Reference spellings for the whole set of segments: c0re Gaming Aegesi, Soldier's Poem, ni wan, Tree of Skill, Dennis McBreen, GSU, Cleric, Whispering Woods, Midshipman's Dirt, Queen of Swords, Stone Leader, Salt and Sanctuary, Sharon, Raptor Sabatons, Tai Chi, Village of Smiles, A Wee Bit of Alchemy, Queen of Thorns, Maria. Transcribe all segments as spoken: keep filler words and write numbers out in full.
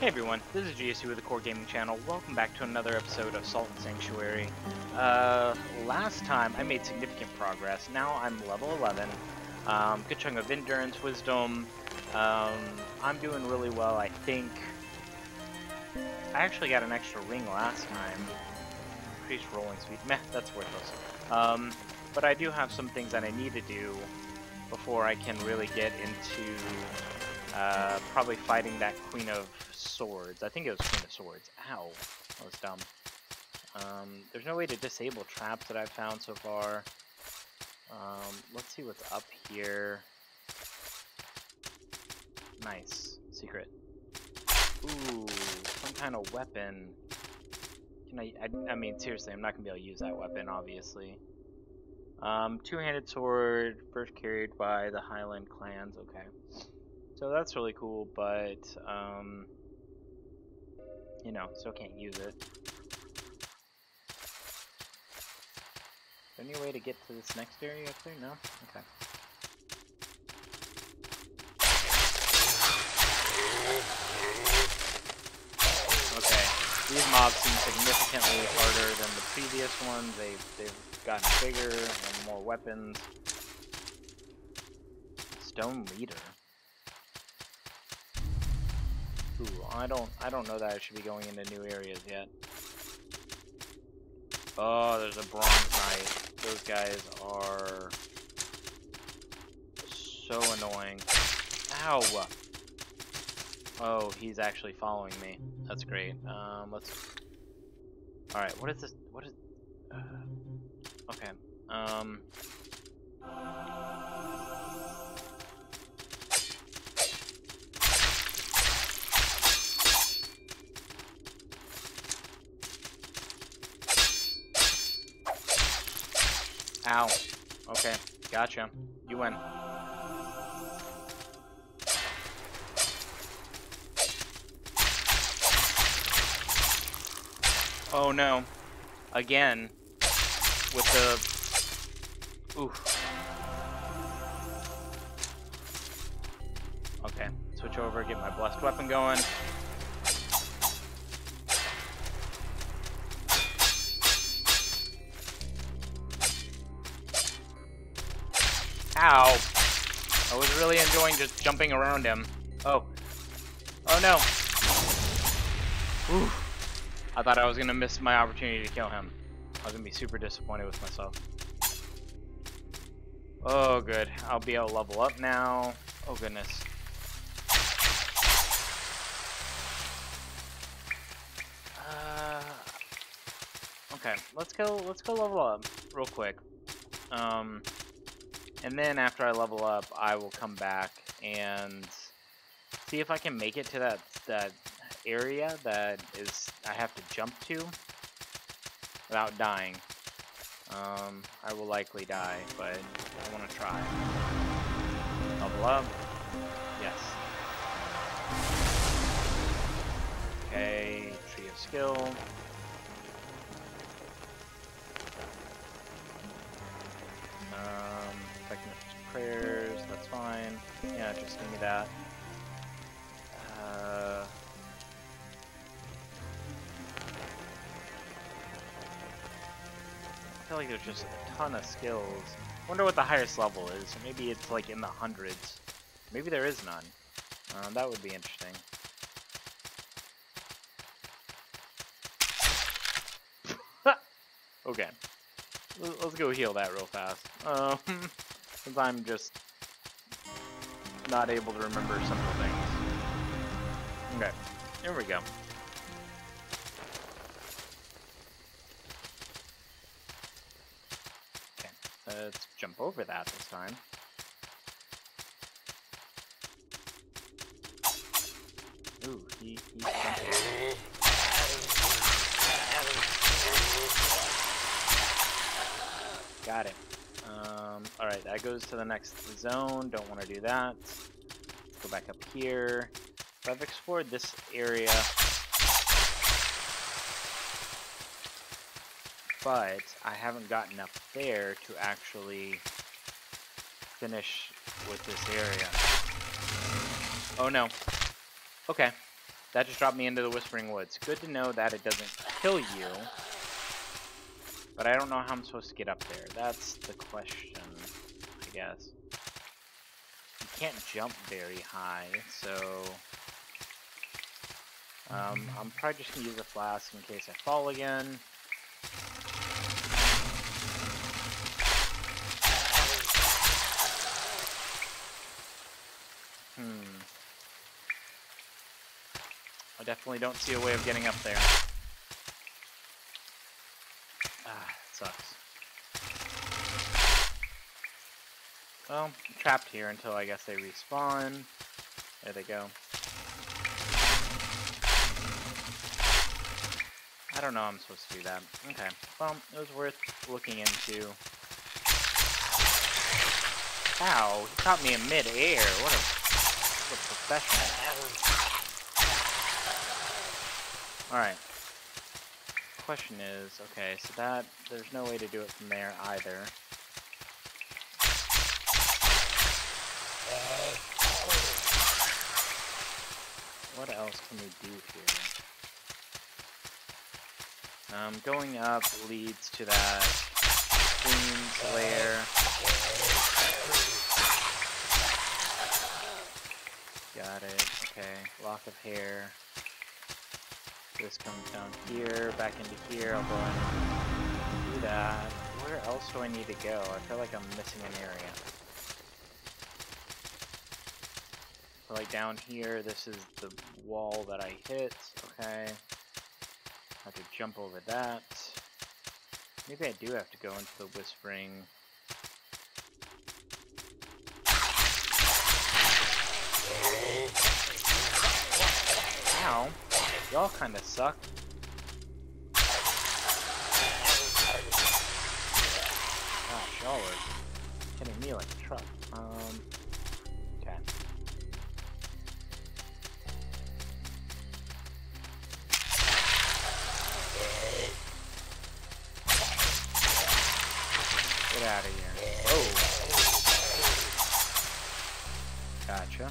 Hey everyone, this is G S U with the Core Gaming Channel. Welcome back to another episode of Salt and Sanctuary. Uh, last time I made significant progress. Now I'm level eleven. Um, good chunk of endurance, wisdom. Um, I'm doing really well, I think. I actually got an extra ring last time. Increased rolling speed. Meh, that's worthless. Um, but I do have some things that I need to do before I can really get into uh, probably fighting that Queen of Swords. I think it was Queen of Swords. Ow. That was dumb. Um, there's no way to disable traps that I've found so far. Um, let's see what's up here. Nice. Secret. Ooh, some kind of weapon. Can I, I, I mean, seriously, I'm not going to be able to use that weapon, obviously. Um, two-handed sword, first carried by the Highland clans. Okay. So that's really cool, but, um, you know, still can't use it. Is there any way to get to this next area up there? No? Okay. Okay, these mobs seem significantly harder than the previous ones. They've, they've gotten bigger and more weapons. Stone Leader. Ooh, I don't, I don't know that I should be going into new areas yet. Oh, there's a Bronze Knight. Those guys are so annoying. Ow! Oh, he's actually following me. That's great. Um, let's. All right, what is this? What is? Uh, okay. Um. Ow. Okay, gotcha. You win. Oh no. Again. With the... Oof. Okay, switch over, get my blessed weapon going. Ow. I was really enjoying just jumping around him. Oh. Oh no. Ooh. I thought I was going to miss my opportunity to kill him. I was going to be super disappointed with myself. Oh good. I'll be able to level up now. Oh goodness. Uh, okay. Let's go, let's go level up real quick. Um... And then after I level up, I will come back and see if I can make it to that that area that is I have to jump to without dying. Um, I will likely die, but I want to try. Level up. Yes. Okay, Tree of Skill. Um, Effective prayers, that's fine. Yeah, just give me that. Uh, I feel like there's just a ton of skills. I wonder what the highest level is. Maybe it's like in the hundreds. Maybe there is none. Uh, that would be interesting. Okay. Let's go heal that real fast. Um, since I'm just not able to remember simple things. Okay, here we go. Okay, let's jump over that this time. Ooh, he, he's jumping. Got it. Um, Alright, that goes to the next zone. Don't want to do that. Let's go back up here. So I've explored this area. But I haven't gotten up there to actually finish with this area. Oh no. Okay. That just dropped me into the Whispering Woods. Good to know that it doesn't kill you. But I don't know how I'm supposed to get up there. That's the question, I guess. You can't jump very high, so... Um, I'm probably just going to use a flask in case I fall again. Hmm. I definitely don't see a way of getting up there. Ah, it sucks. Well, I'm trapped here until I guess they respawn. There they go. I don't know how I'm supposed to do that. Okay, well, it was worth looking into. Ow, he caught me in mid-air. What a, what a professional. Alright. Question is, okay, so that, there's no way to do it from there either. What else can we do here? Um, going up leads to that Queen's Lair. Got it, okay. Lock of hair. This comes down here, back into here. I'll go ahead and do that. Where else do I need to go? I feel like I'm missing an area. So like down here, this is the wall that I hit, okay. Have to jump over that. Maybe I do have to go into the Whispering. Ow. Y'all kinda suck. Gosh, y'all are hitting me like a truck. Um, okay. Get out of here. Oh. Gotcha.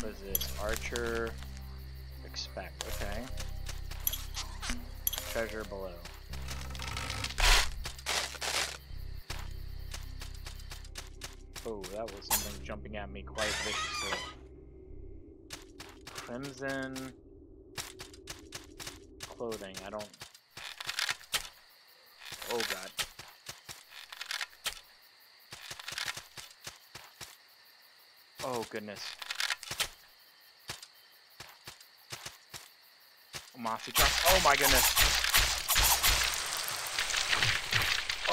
What is this? Archer expect. Okay. Treasure below. Oh, that was something jumping at me quite viciously. Crimson clothing. I don't. Oh god. Oh goodness. Mossy chop. Oh my goodness.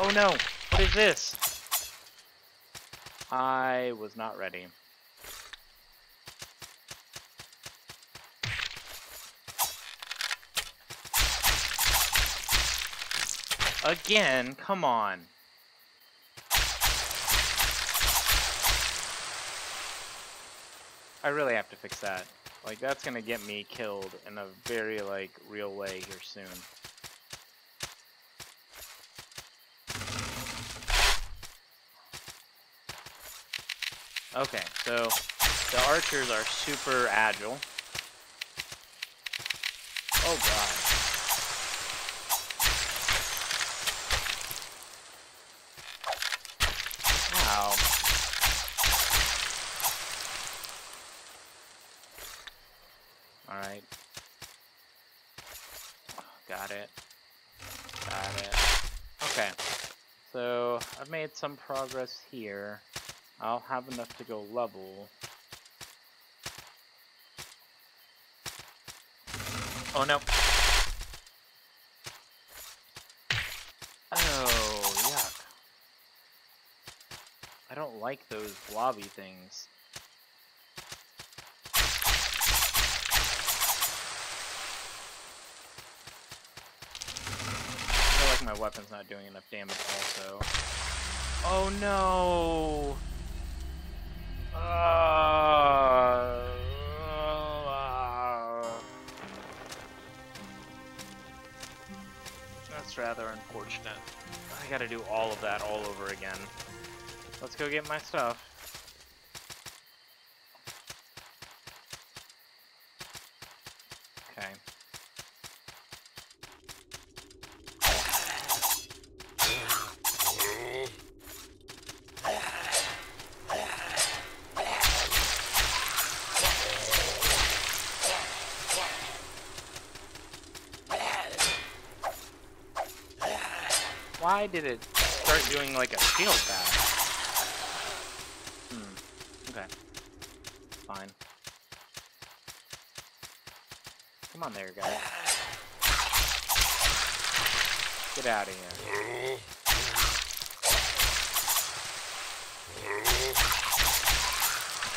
Oh no. What is this? I was not ready. Again, come on. I really have to fix that. Like, that's gonna get me killed in a very, like, real way here soon. Okay, so the archers are super agile. Oh god. Alright. Got it. Got it. Okay. So, I've made some progress here. I'll have enough to go level. Oh no. Oh, yuck. I don't like those blobby things. My weapon's not doing enough damage also. Oh no! Uh, uh, that's rather unfortunate. I gotta do all of that all over again. Let's go get my stuff. Okay. Why did it start doing like a shield battle? Hmm. Okay. Fine. Come on there, guys. Get out of here.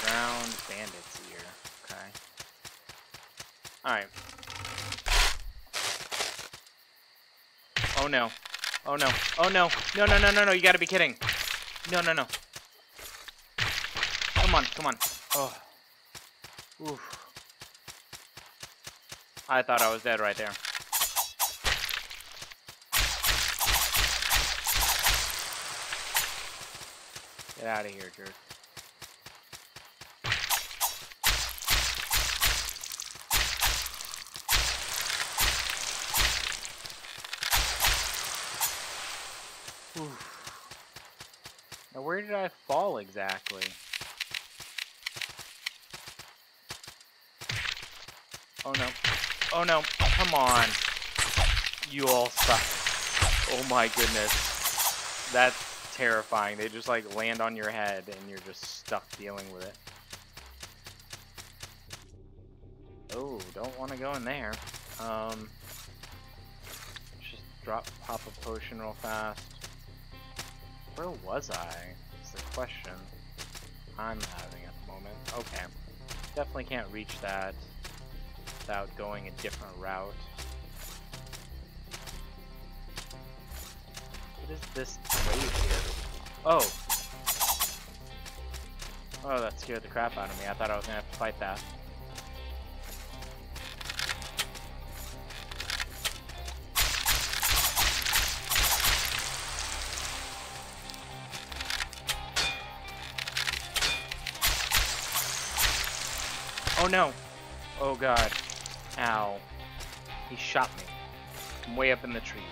Ground bandits here. Okay. Alright. Oh no. Oh no. Oh no. No, no, no, no, no. You gotta be kidding. No, no, no. Come on, come on. Oh. Oof. I thought I was dead right there. Get out of here, jerk. Now where did I fall exactly? Oh no. Oh no. Come on. You all suck. Oh my goodness. That's terrifying. They just like land on your head and you're just stuck dealing with it. Oh, don't want to go in there. Um, let's just drop pop a potion real fast. Where was I? That's the question I'm having at the moment. Okay. Definitely can't reach that without going a different route. What is this wave here? Oh! Oh, that scared the crap out of me. I thought I was gonna have to fight that. Oh no! Oh god. Ow. He shot me. I'm way up in the trees.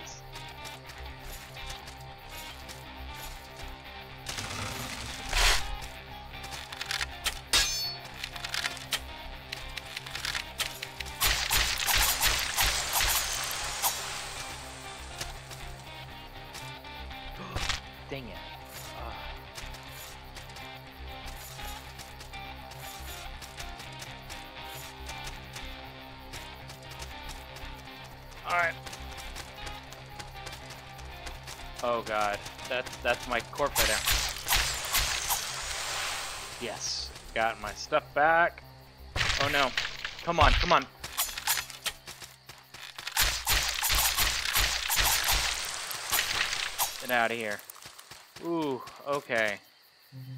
Dang it. Alright. Oh god. That's that's my corp right now. Yes. Got my stuff back. Oh no. Come on, come on. Get out of here. Ooh, okay.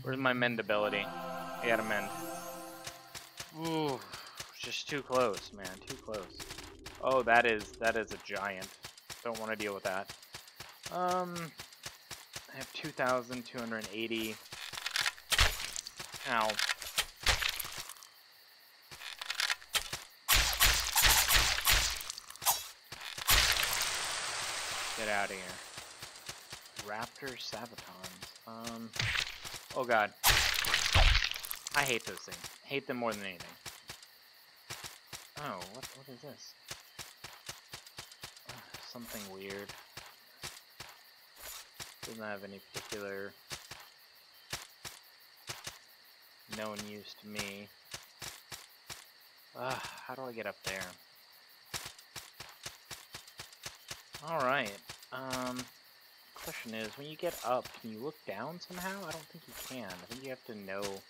Where's my mendability? I gotta mend. Ooh. Just too close, man. Too close. Oh, that is, that is a giant. Don't want to deal with that. Um, I have two thousand two hundred eighty. Ow. Get out of here. Raptor Sabatons. Um, oh god. I hate those things. Hate them more than anything. Oh, what, what is this? Something weird. Doesn't have any particular known use to me. Uh, how do I get up there? Alright. Um, question is, when you get up, can you look down somehow? I don't think you can. I think you have to know what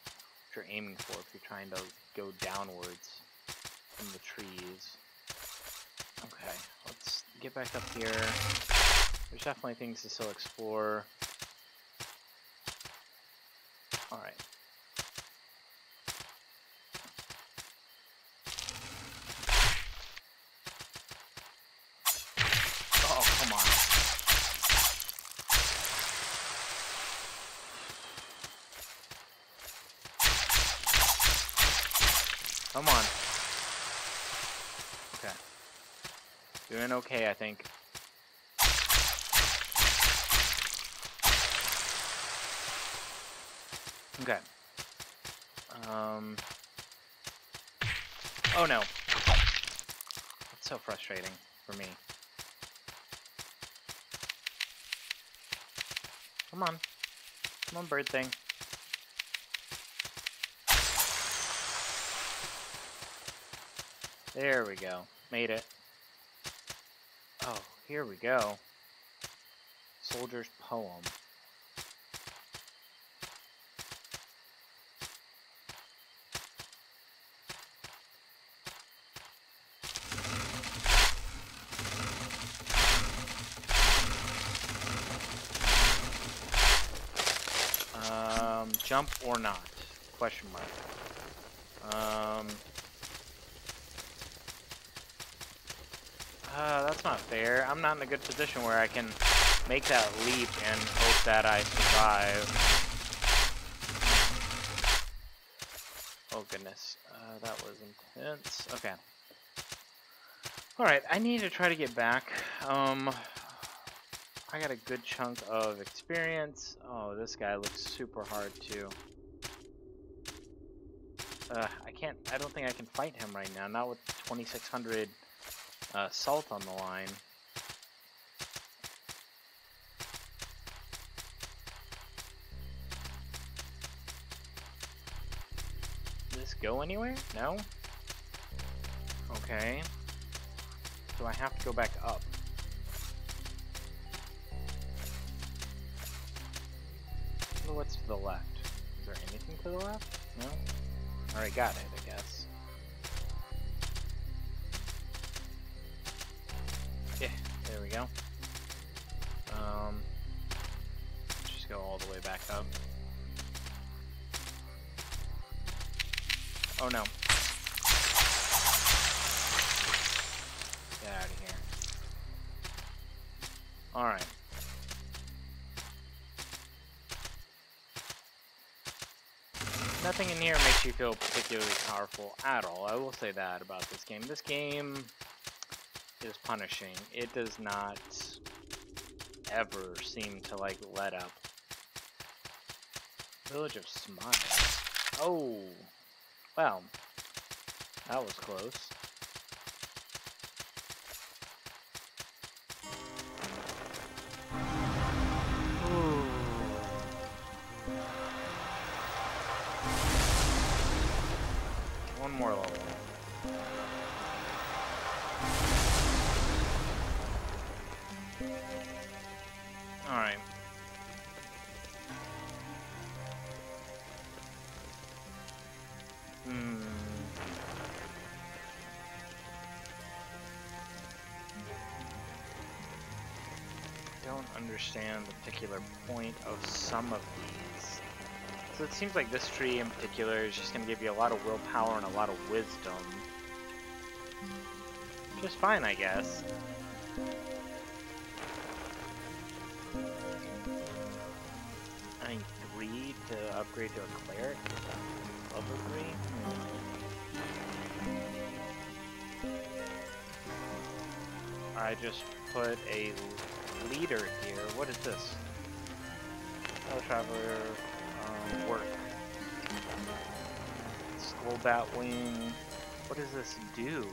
you're aiming for if you're trying to go downwards from the trees. Okay, let's get back up here. There's definitely things to still explore. Alright. Oh, come on. Come on. Okay. Doing okay, I think. Okay. Um. Oh no. That's so frustrating for me. Come on. Come on, bird thing. There we go. Made it. Oh, here we go. Soldier's Poem. Jump or not? Question mark. Um. Uh, that's not fair. I'm not in a good position where I can make that leap and hope that I survive. Oh goodness. Uh, that was intense. Okay. Alright, I need to try to get back. Um. I got a good chunk of experience. Oh, this guy looks super hard too. Uh, I can't, I don't think I can fight him right now. Not with twenty-six hundred uh, salt on the line. Does this go anywhere? No? Okay. So I have to go back up. What's to the left? Is there anything to the left? No? Alright, got it, I guess. Yeah, there we go. Um, just go all the way back up. Oh no. Get out of here. Alright. Nothing in here makes you feel particularly powerful at all. I will say that about this game. This game is punishing. It does not ever seem to, like, let up. Village of Smiles. Oh! Well, that was close. Understand the particular point of some of these. So it seems like this tree in particular is just going to give you a lot of willpower and a lot of wisdom. Just fine, I guess. I need three to upgrade to a cleric. Level three? Hmm. I just put a leader here. What is this? Oh, traveler um, work. Skull bat wing. What does this do?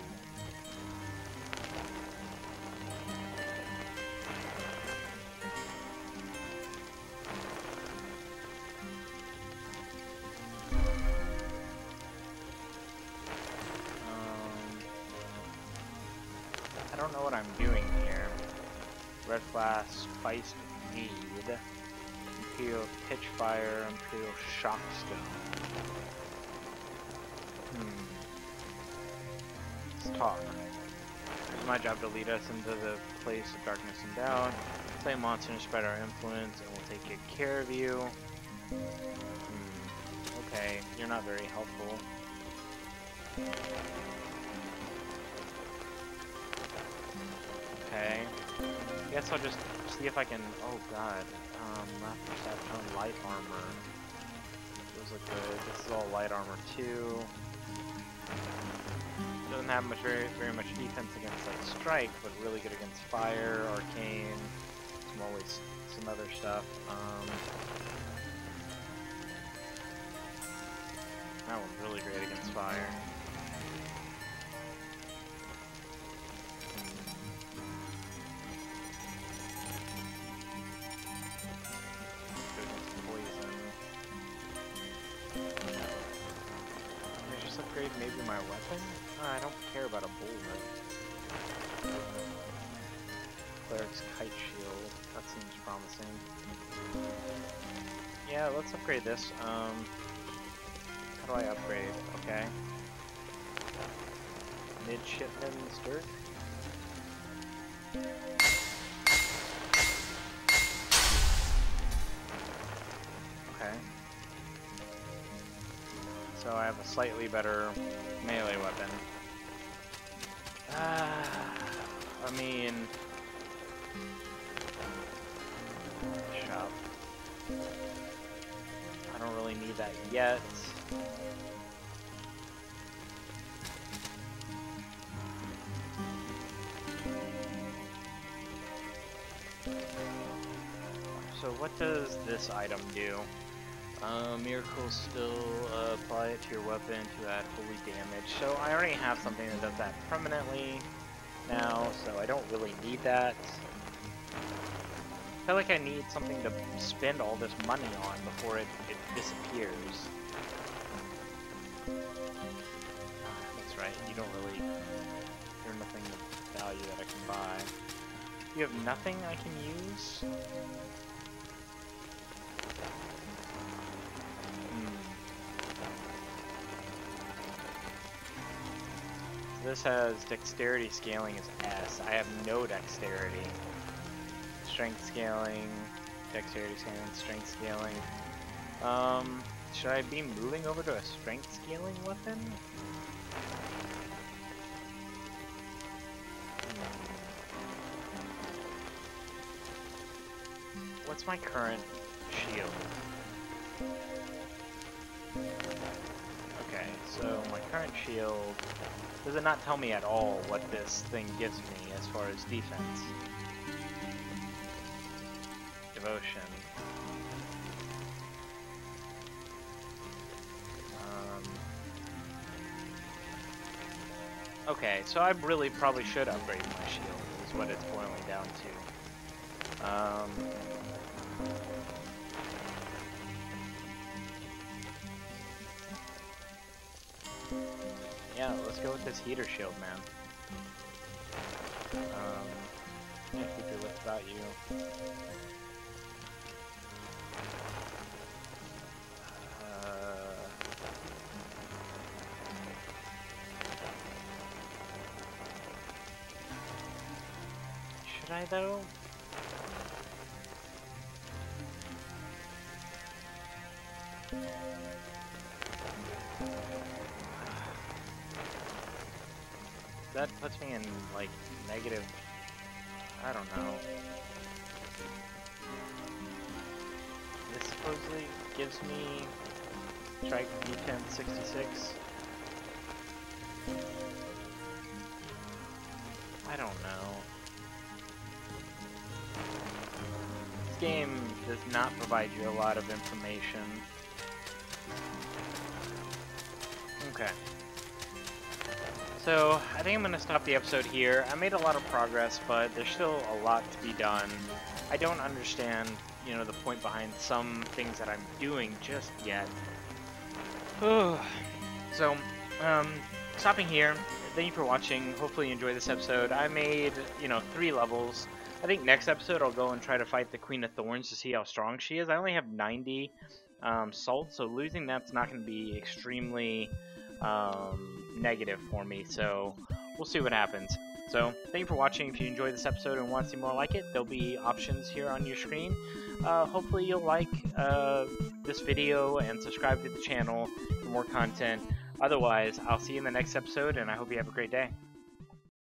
Um, I don't know what I'm doing here. Red Flash, Spiced Mead, Imperial Pitchfire, Imperial Shockstone. Hmm. Let's talk. It's my job to lead us into the place of darkness and doubt. Play monster and spread our influence, and we'll take good care of you. Hmm. Okay, you're not very helpful. Okay. I guess I'll just see if I can. Oh god. Um, Raptor Sabatons light armor. Those look good. This is all light armor too. doesn't have much very very much defense against like strike, but really good against fire, arcane, some always some other stuff. Um, that one's really great against fire. Maybe my weapon? I don't care about a boulder. Cleric's kite shield. That seems promising. Yeah, let's upgrade this. Um, how do I upgrade? Okay. Midshipman's Dirt. Okay. So I have a slightly better melee weapon. Uh, I mean... Shop. I don't really need that yet. So what does this item do? Uh, miracles still uh, apply it to your weapon to add holy damage. So I already have something that does that permanently now, so I don't really need that. I feel like I need something to spend all this money on before it, it disappears. That's right, you don't really... There's nothing of value that I can buy. You have nothing I can use? This has dexterity scaling is S. I have no dexterity. Strength scaling, dexterity scaling, strength scaling. Um, should I be moving over to a strength scaling weapon? What's my current shield? Okay, so my current shield... Does it not tell me at all what this thing gives me as far as defense? Devotion. Um, okay, so I really probably should upgrade my shield, is what it's boiling down to. Um, Yeah, let's go with this heater shield, man. Um, I can't keep your lift without you. Uh, should I, though? That puts me in, like, negative, I don't know. This supposedly gives me strike defense sixty-six. I don't know. This game does not provide you a lot of information. Okay. So, I think I'm going to stop the episode here. I made a lot of progress, but there's still a lot to be done. I don't understand, you know, the point behind some things that I'm doing just yet. So, um, stopping here. Thank you for watching. Hopefully you enjoyed this episode. I made, you know, three levels. I think next episode I'll go and try to fight the Queen of Thorns to see how strong she is. I only have ninety um, salt, so losing that's not going to be extremely... Um, negative for me, so we'll see what happens. So thank you for watching. If you enjoyed this episode and want to see more like it, there'll be options here on your screen. Uh, hopefully you'll like uh, this video and subscribe to the channel for more content. Otherwise, I'll see you in the next episode, and I hope you have a great day.